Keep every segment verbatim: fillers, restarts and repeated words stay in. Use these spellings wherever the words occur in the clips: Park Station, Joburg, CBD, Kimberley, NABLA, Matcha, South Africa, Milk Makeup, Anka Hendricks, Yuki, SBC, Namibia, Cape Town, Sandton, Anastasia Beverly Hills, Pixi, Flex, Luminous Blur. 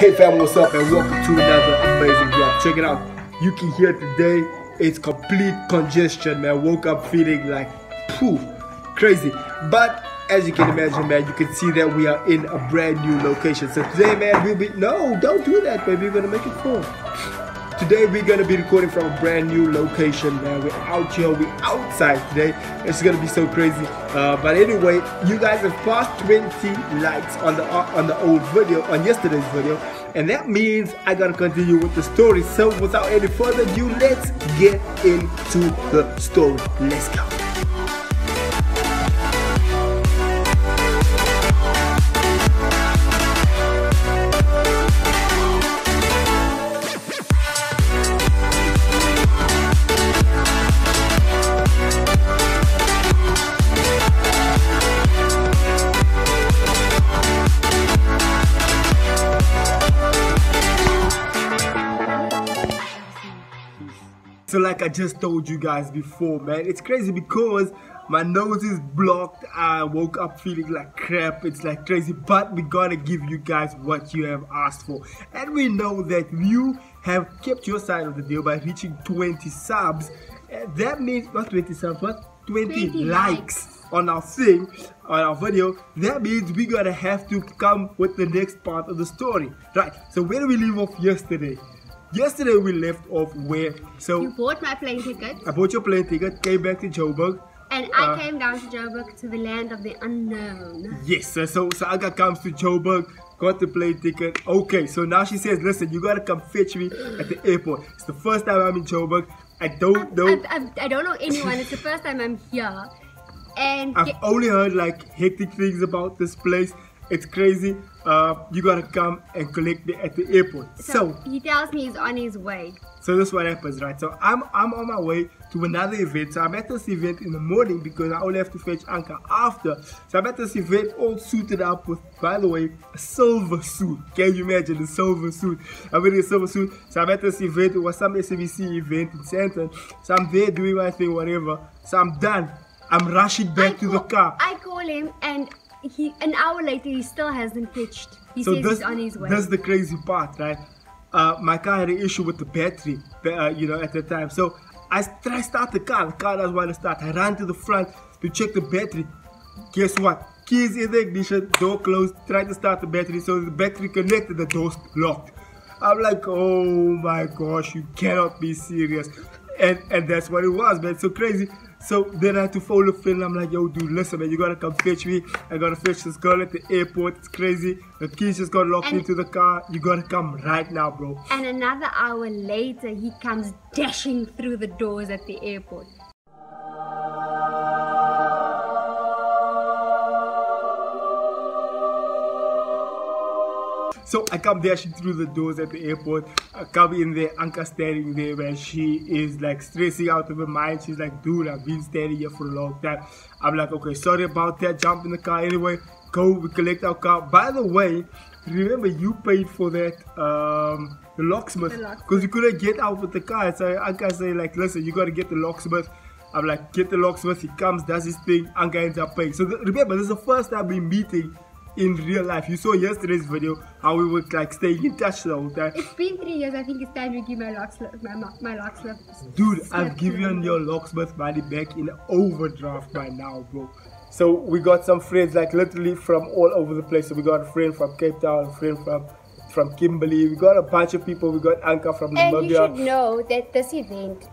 Hey family, what's up, and welcome to another amazing vlog. Check it out, Yuki here today. It's complete congestion, man. Woke up feeling like poof, crazy. But as you can imagine, man, you can see that we are in a brand new location. So today, man, we'll be no, don't do that, baby. We're gonna make it full. Today we're gonna be recording from a brand new location, man. We're out here, we're outside today. It's gonna be so crazy. Uh, but anyway, you guys have passed twenty likes on the uh, on the old video, on yesterday's video, and that means I gotta continue with the story. So without any further ado, let's get into the story. Let's go. So like I just told you guys before, man, it's crazy because my nose is blocked. I woke up feeling like crap. It's like crazy, but we gotta give you guys what you have asked for. And we know that you have kept your side of the deal by reaching twenty subs. That means, not twenty subs, but twenty, twenty likes. likes on our thing, on our video. That means we gotta have to come with the next part of the story. Right, so where do we leave off yesterday? Yesterday we left off where, so you bought my plane ticket. I bought your plane ticket, came back to Joburg. And I uh, came down to Joburg, to the land of the unknown. Yes, so, so Anka comes to Joburg, got the plane ticket. Okay, so now she says, listen, you gotta come fetch me at the airport. It's the first time I'm in Joburg. I don't I've, know. I've, I've, I don't know anyone. It's the first time I'm here. And I've only heard like hectic things about this place. It's crazy. Uh, you gotta come and collect me at the airport. So, so he tells me he's on his way. So that's what happens, right? So I'm I'm on my way to another event. So I'm at this event in the morning because I only have to fetch Anka after. So I'm at this event, all suited up with, by the way, a silver suit. Can you imagine a silver suit? I'm wearing a silver suit. So I'm at this event. It was some S B C event in Sandton. So I'm there doing my thing, whatever. So I'm done. I'm rushing back I to call, the car. I call him and. He, an hour later, he still hasn't pitched. He so says this, he's on his way. That's the crazy part, right? Uh, my car had an issue with the battery, uh, you know, at the time. So I try to start the car. The car doesn't want to start. I ran to the front to check the battery. Guess what? Keys in the ignition, door closed. Try to start the battery. So the battery connected, the door's locked. I'm like, oh my gosh, you cannot be serious. And and that's what it was, man. So crazy. So then I had to phone a friend. I'm like, yo, dude, listen, man, you gotta come fetch me. I gotta fetch this girl at the airport. It's crazy. The keys just got locked and into the car. You gotta come right now, bro. And another hour later, he comes dashing through the doors at the airport. So I come dashing through the doors at the airport. I come in there, Anka standing there, man. She is like stressing out of her mind. She's like, dude, I've been standing here for a long time. I'm like, okay, sorry about that. Jump in the car anyway. Go, we collect our car. By the way, remember you paid for that um, the locksmith because you couldn't get out with the car. So Anka say like, listen, you gotta get the locksmith. I'm like, get the locksmith. He comes, does his thing. Anka ends up paying. So th remember, this is the first time we're meeting in real life. You saw yesterday's video how we were like staying in touch the whole time. It's been three years. I think it's time you give my locksmith, my, my locksmith. Dude, I've given your locksmith money back in overdraft by now, bro. So we got some friends like literally from all over the place. So we got a friend from Cape Town, a friend from from Kimberley. We got a bunch of people. We got Anka from Namibia. And you should know that this event,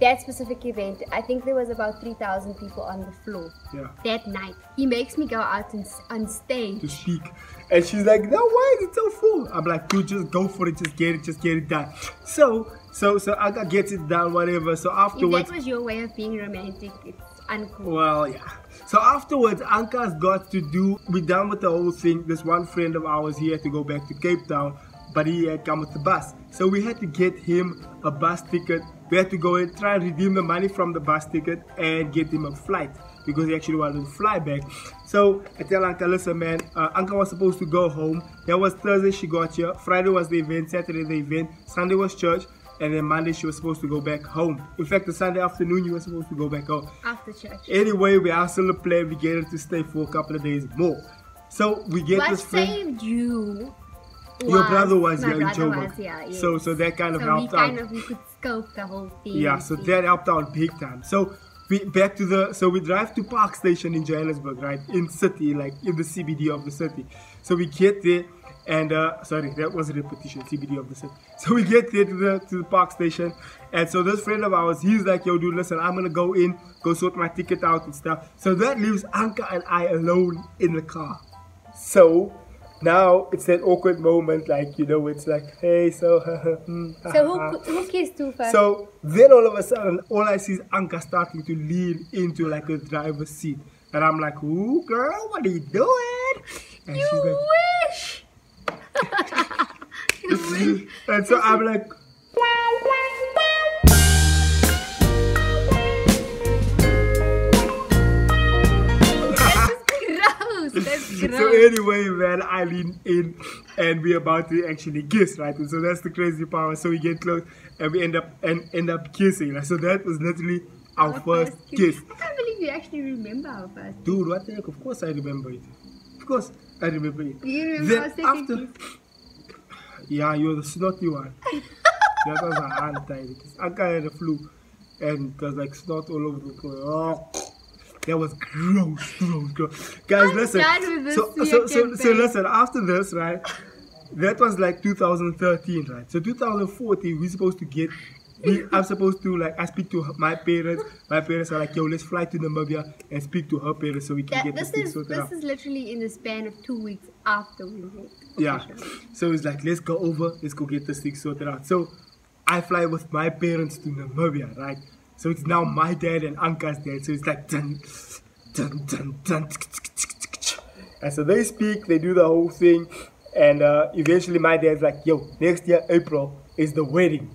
that specific event, I think there was about three thousand people on the floor, yeah, that night. He makes me go out and, on stage to speak. And she's like, no, why is it so full? I'm like, dude, just go for it. Just get it. Just get it done. So, so, so Anka gets it done, whatever. So afterwards. If that was your way of being romantic, it's uncool. Well, yeah. So afterwards, Anka's got to do, we're done with the whole thing. This one friend of ours, he had to go back to Cape Town, but he had come with the bus. So we had to get him a bus ticket. We had to go and try and redeem the money from the bus ticket and get him a flight because he actually wanted to fly back. So I tell Anka, listen, man, uh, Anka was supposed to go home. That was Thursday she got here. Friday was the event, Saturday the event, Sunday was church. And then Monday she was supposed to go back home. In fact, the Sunday afternoon you were supposed to go back home. After church. Anyway, we are still a plan. We get her to stay for a couple of days more. So we get what this friend. What saved you Your was, brother was my here brother in Joburg. Was, yeah, yes. So so that kind of so helped we kind out. Of, we could scope the whole thing. Yeah, so thing. that helped out big time. So we back to the so we drive to Park Station in Johannesburg, right? In city, like in the C B D of the city. So we get there and uh sorry, that was a repetition, C B D of the city. So we get there to the to the Park Station, and so this friend of ours, he's like, yo dude, listen, I'm gonna go in, go sort my ticket out and stuff. So that leaves Anka and I alone in the car. So now it's that awkward moment, like, you know, it's like, hey, so... so who, who kissed who first? So then all of a sudden, all I see is Anka starting to lean into like a driver's seat. And I'm like, ooh, girl, what are you doing? And you she's like, wish! You wish! And so I'm like... So anyway, man, I lean in and we're about to actually kiss, right? And so that's the crazy power. So we get close and we end up and end up kissing. So that was literally our, our first, first kiss. kiss. I can't believe you actually remember our first kiss. Dude, what the heck? Of course I remember it. Of course I remember it. You remember then our second after... kiss? Yeah, you're the snotty one. That was our aunt time. Anka had a flu and there's like snot all over the floor. Oh. That was gross, gross, gross. Guys, I'm listen. So, so, so, so listen, after this, right? That was like two thousand thirteen, right? So two thousand fourteen, we're supposed to get, we, I'm supposed to, like, I speak to my parents. My parents are like, yo, let's fly to Namibia and speak to her parents so we can that, get this thing sorted out. This is literally in the span of two weeks after we met. Yeah. Sure. So it's like, let's go over, let's go get this thing sorted out. So I fly with my parents to Namibia, right? So it's now my dad and Anka's dad. So it's like dun, dun, dun, dun. And so they speak, they do the whole thing. And uh, eventually my dad's like, yo, next year, April, is the wedding.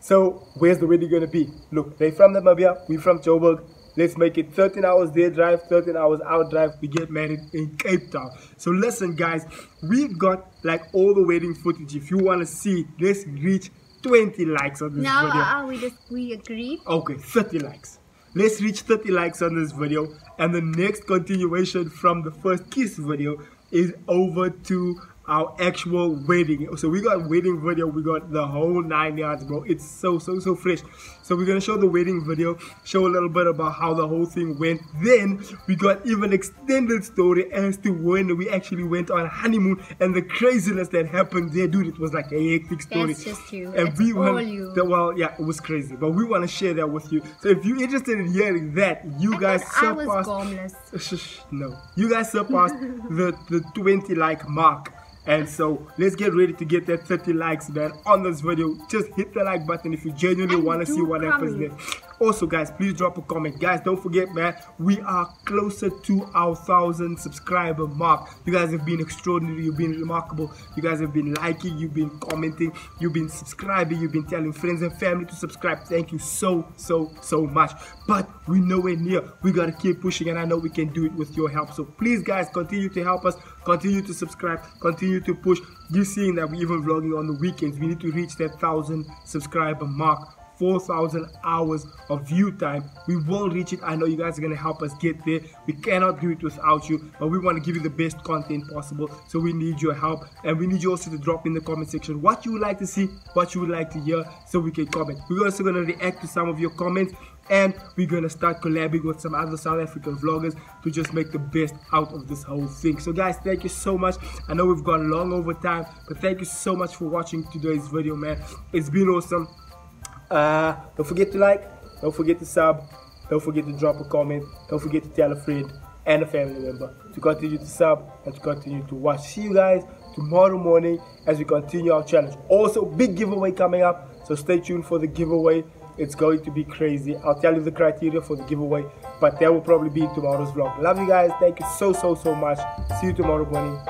So where's the wedding going to be? Look, they're from Namibia, we're from Joburg. Let's make it thirteen hours day drive, thirteen hours out drive. We get married in Cape Town. So listen, guys, we've got like all the wedding footage. If you want to see it, let's reach twenty likes on this now, video. Now, uh, we just we agree. Okay, thirty likes. Let's reach thirty likes on this video, and the next continuation from the first kiss video is over to our actual wedding. So we got wedding video, we got the whole nine yards, bro. It's so so so fresh. So we're gonna show the wedding video, show a little bit about how the whole thing went. Then we got even extended story as to when we actually went on honeymoon and the craziness that happened there, dude. It was like a hectic story. That's just you. And That's we all you. The, well, yeah, it was crazy, but we want to share that with you. So if you're interested in hearing that, you I guys surpassed. No, you guys surpassed the the twenty like mark. And so let's get ready to get that thirty likes, man, on this video. Just hit the like button if you genuinely want to see what happens next. Also, guys, please drop a comment. Guys, don't forget, man, we are closer to our thousand subscriber mark. You guys have been extraordinary. You've been remarkable. You guys have been liking. You've been commenting. You've been subscribing. You've been telling friends and family to subscribe. Thank you so, so, so much. But we're nowhere near. We got to keep pushing, and I know we can do it with your help. So please, guys, continue to help us. Continue to subscribe. Continue to push. You're seeing that we're even vlogging on the weekends. We need to reach that thousand subscriber mark, four thousand hours of view time. We will reach it. I know you guys are going to help us get there. We cannot do it without you, but we want to give you the best content possible. So we need your help, and we need you also to drop in the comment section what you would like to see, what you would like to hear, so we can comment. We're also going to react to some of your comments, and we're going to start collabing with some other South African vloggers to just make the best out of this whole thing. So guys, thank you so much. I know we've gone long over time, but thank you so much for watching today's video, man. It's been awesome. Uh, don't forget to like, don't forget to sub, don't forget to drop a comment, don't forget to tell a friend and a family member to continue to sub and to continue to watch. See you guys tomorrow morning as we continue our challenge. Also, big giveaway coming up, so stay tuned for the giveaway. It's going to be crazy. I'll tell you the criteria for the giveaway, but that will probably be in tomorrow's vlog. Love you guys. Thank you so, so, so much. See you tomorrow morning.